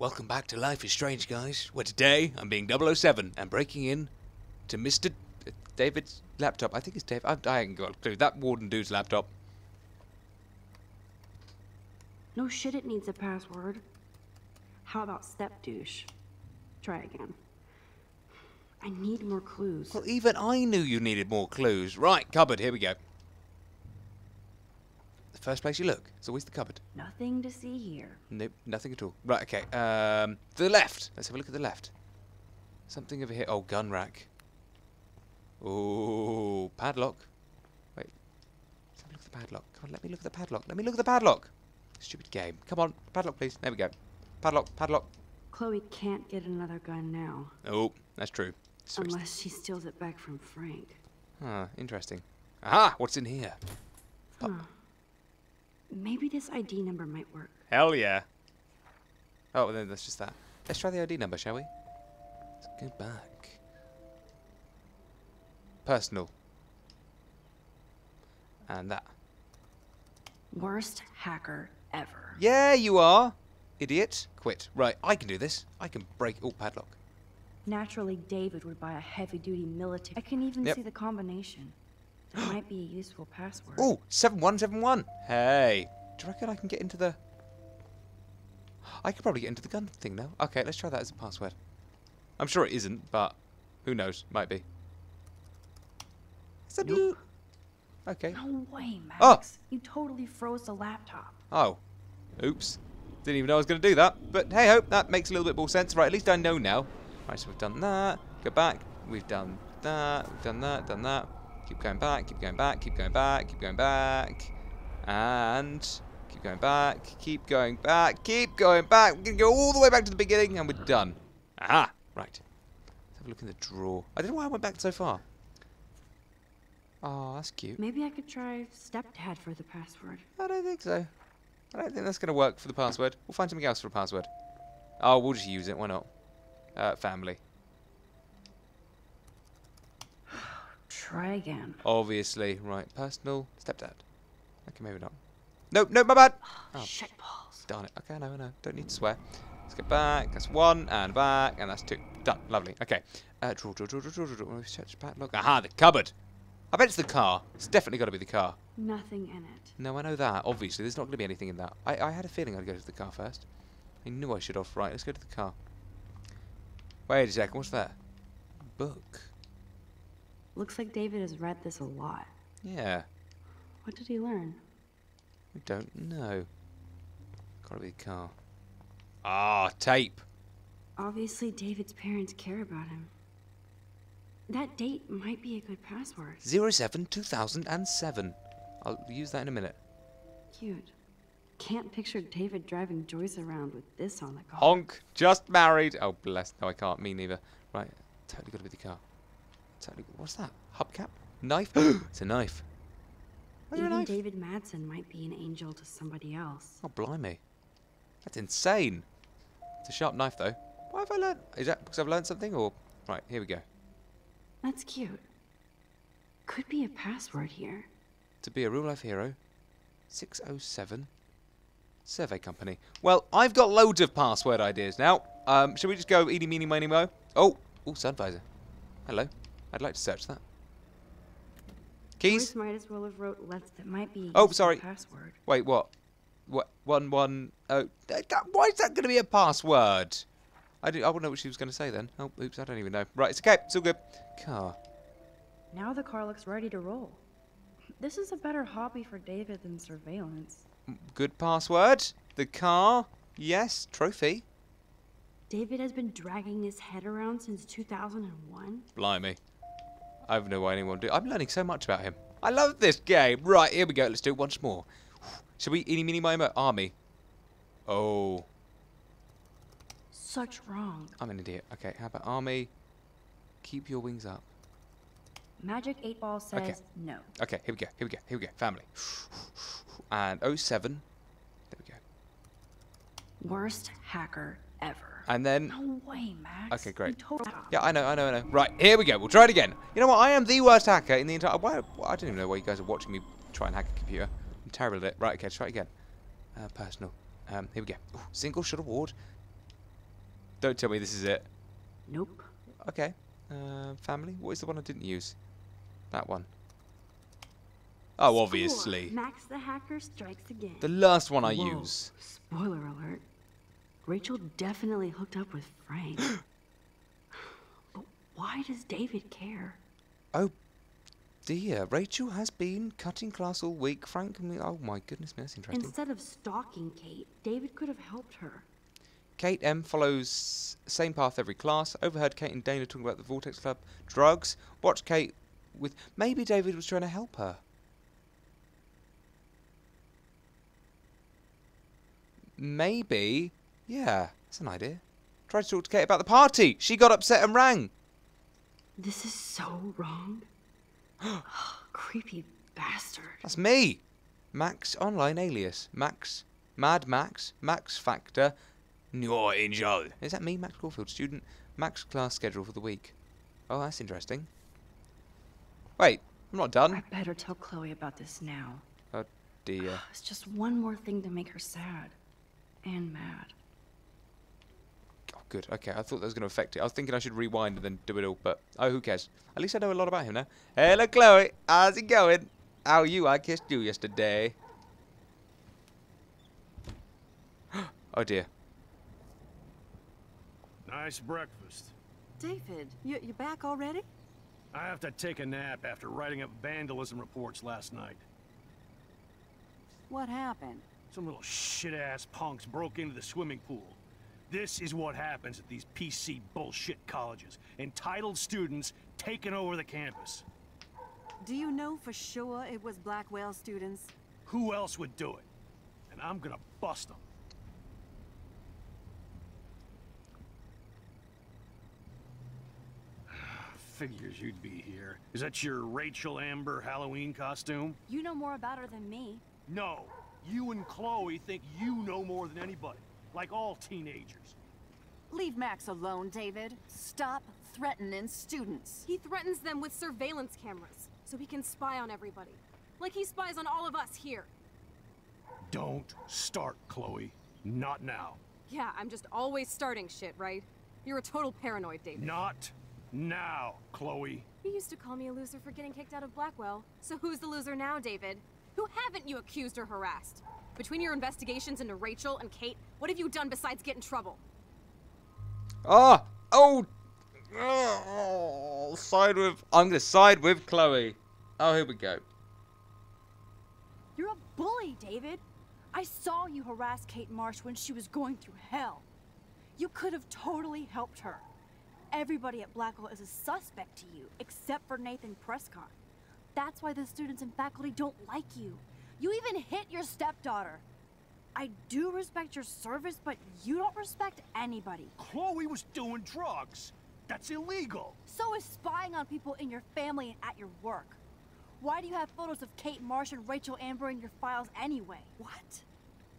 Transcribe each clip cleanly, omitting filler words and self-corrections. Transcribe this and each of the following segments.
Welcome back to Life is Strange, guys, where today I'm being 007 and breaking in to Mr. David's laptop. I think it's Dave. I ain't got a clue. That warden dude's laptop. No shit, it needs a password. How about step douche? Try again. I need more clues. Well, even I knew you needed more clues. Right, cupboard, here we go. The first place you look, it's always the cupboard. Nothing to see here. Nope, nothing at all. Right, okay. To the left. Let's have a look at the left. Something over here. Oh, gun rack. Oh, padlock. Wait. Let's have a look at the padlock. Come on, let me look at the padlock. Let me look at the padlock. Stupid game. Come on, padlock, please. There we go. Padlock, padlock. Chloe can't get another gun now. Oh, that's true. Switched. Unless she steals it back from Frank. Ah, interesting. Aha! What's in here? Huh. Maybe this ID number might work. Hell yeah. Oh, well, then that's just that. Let's try the ID number, shall we? Let's go back. Personal. And that. Worst hacker ever. Yeah, you are. Idiot. Quit. Right, I can do this. I can break all padlock. Naturally, David would buy a heavy-duty military. I can even see the combination. It might be a useful password. Oh, 7171. Hey, do you reckon I can get into the? I could probably get into the gun thing now. Okay, let's try that as a password. I'm sure it isn't, but who knows? Might be. Is nope. Okay. No way, Max. Oh. You totally froze the laptop. Oh, oops. Didn't even know I was going to do that. But hey, hope that makes a little bit more sense. Right, at least I know now. Right, so we've done that. Go back. We've done that. We've done that. Done that. Keep going back, keep going back, keep going back, keep going back, and keep going back, keep going back, keep going back. We're going to go all the way back to the beginning, and we're done. Aha! Right. Let's have a look in the drawer. I don't know why I went back so far. Oh, that's cute. Maybe I could try stepdad for the password. I don't think so. I don't think that's going to work for the password. We'll find something else for a password. Oh, we'll just use it. Why not? Family. Try again. Obviously. Right. Personal. Stepdad. Okay, maybe not. Nope, nope, my bad. Oh, shit balls. Darn it. Okay, no. Don't need to swear. Let's go back. That's one, and back, and that's two. Done. Lovely. Okay. Draw. Search padlock. Aha, the cupboard. I bet it's the car. It's definitely got to be the car. Nothing in it. No, I know that. Obviously, there's not going to be anything in that. I had a feeling I'd go to the car first. I knew I should off. Right, let's go to the car. Wait a second. What's that? Book. Looks like David has read this a lot. Yeah. What did he learn? I don't know. Gotta be a car. Ah, tape. Obviously, David's parents care about him. That date might be a good password. 07-2007. I'll use that in a minute. Cute. Can't picture David driving Joyce around with this on the car. Honk. Just married. Oh, bless. No, I can't. Me neither. Right. Totally gotta be the car. What's that? Hubcap? Knife? It's a knife. Even David Madsen might be an angel to somebody else. Oh, blimey. That's insane. It's a sharp knife, though. Why have I learned? Is that because I've learned something? Or right, here we go. That's cute. Could be a password here. To be a real-life hero. 607. Survey company. Well, I've got loads of password ideas now. Should we just go eeny, meeny, miny, mo? Oh, sun visor. Hello. I'd like to search that. Keys? Might as well have wrote left. That might be. Oh, sorry. Password. Wait, what? What? 110. Why is that going to be a password? I wouldn't know what she was going to say then. Oh, oops, I don't even know. Right, it's okay. It's all good. Car. Now the car looks ready to roll. This is a better hobby for David than surveillance. Good password. The car. Yes. Trophy. David has been dragging his head around since 2001. Blimey. I have no way anyone would do. I'm learning so much about him. I love this game. Right, here we go. Let's do it once more. Should we eeny, meeny, miny, moe? Army. Oh. Such wrong. I'm an idiot. Okay, how about army? Keep your wings up. Magic 8 Ball says okay. No. Okay, here we go. Here we go. Here we go. Family. And 07. There we go. Worst hacker ever. And then... No way, Max. Okay, great. Yeah, I know. Right, here we go. We'll try it again. You know what? I am the worst hacker in the entire... Why? I don't even know why you guys are watching me try and hack a computer. I'm terrible at it. Right, okay, let's try it again. Personal. Here we go. Ooh, single shot award. Don't tell me this is it. Nope. Okay. Family? What is the one I didn't use? That one. Oh, obviously. Max the hacker strikes again. The last one I use. Spoiler alert. Rachel definitely hooked up with Frank. But why does David care? Oh, dear. Rachel has been cutting class all week. Frank and me. Oh, my goodness. That's interesting. Instead of stalking Kate, David could have helped her. Kate M follows same path every class. Overheard Kate and Dana talking about the Vortex Club. Drugs. Watch Kate with... Maybe David was trying to help her. Maybe. Yeah, that's an idea. Tried to talk to Kate about the party. She got upset and rang. This is so wrong. Creepy bastard. That's me. Max online alias. Max. Mad Max. Max Factor. Your angel. Is that me, Max Caulfield, student? Max class schedule for the week. Oh, that's interesting. Wait, I'm not done. I better tell Chloe about this now. Oh, dear. It's just one more thing to make her sad. And mad. Oh, good. Okay, I thought that was going to affect it. I was thinking I should rewind and then do it all, but... Oh, who cares? At least I know a lot about him now. Hello, Chloe. How's it going? How are you? I kissed you yesterday. Oh, dear. Nice breakfast. David, you back already? I have to take a nap after writing up vandalism reports last night. What happened? Some little shit-ass punks broke into the swimming pool. This is what happens at these PC bullshit colleges. Entitled students taking over the campus. Do you know for sure it was Blackwell students? Who else would do it? And I'm gonna bust them. Figures you'd be here. Is that your Rachel Amber Halloween costume? You know more about her than me. No. You and Chloe think you know more than anybody, like all teenagers. Leave Max alone, David. Stop threatening students. He threatens them with surveillance cameras, so he can spy on everybody. Like he spies on all of us here. Don't start, Chloe. Not now. Yeah, I'm just always starting shit, right? You're a total paranoid, David. Not now, Chloe. You used to call me a loser for getting kicked out of Blackwell. So who's the loser now, David? Who haven't you accused or harassed? Between your investigations into Rachel and Kate, what have you done besides get in trouble? I'm gonna side with Chloe. Oh, here we go. You're a bully, David. I saw you harass Kate Marsh when she was going through hell. You could have totally helped her. Everybody at Blackwell is a suspect to you, except for Nathan Prescott. That's why the students and faculty don't like you. You even hit your stepdaughter. I do respect your service, but you don't respect anybody. Chloe was doing drugs. That's illegal. So is spying on people in your family and at your work. Why do you have photos of Kate Marsh and Rachel Amber in your files anyway? What?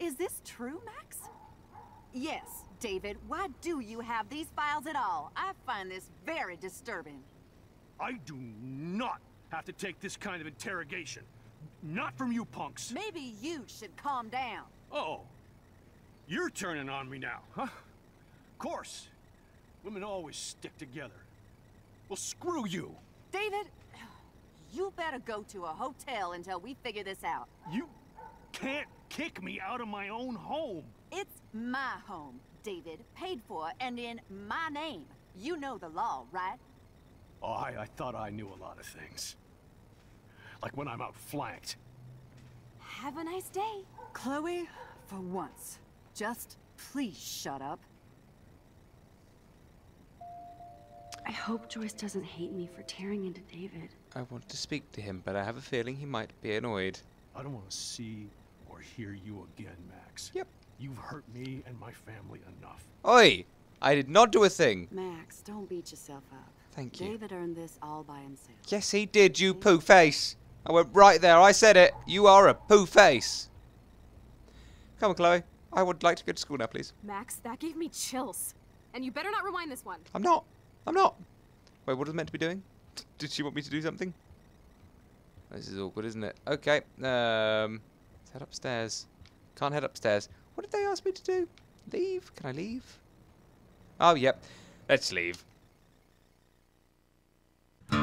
Is this true, Max? Yes, David. Why do you have these files at all? I find this very disturbing. I do not have to take this kind of interrogation. Not from you punks. Maybe you should calm down. Oh, you're turning on me now, huh? Of course. Women always stick together. Well, screw you. David, you better go to a hotel until we figure this out. You can't kick me out of my own home. It's my home, David. Paid for and in my name. You know the law, right? Oh, I thought I knew a lot of things. Like when I'm outflanked. Have a nice day. Chloe, for once, just please shut up. I hope Joyce doesn't hate me for tearing into David. I want to speak to him, but I have a feeling he might be annoyed. I don't want to see or hear you again, Max. Yep. You've hurt me and my family enough. Oi! I did not do a thing. Max, don't beat yourself up. Thank you. David earned this all by himself. Yes, he did, you poo face. I went right there. I said it. You are a poo face. Come on, Chloe. I would like to go to school now, please. Max, that gave me chills. And you better not rewind this one. I'm not. I'm not. Wait, what was I meant to be doing? Did she want me to do something? This is awkward, isn't it? Okay. Let's head upstairs. Can't head upstairs. What did they ask me to do? Leave? Can I leave? Oh, yep. Let's leave.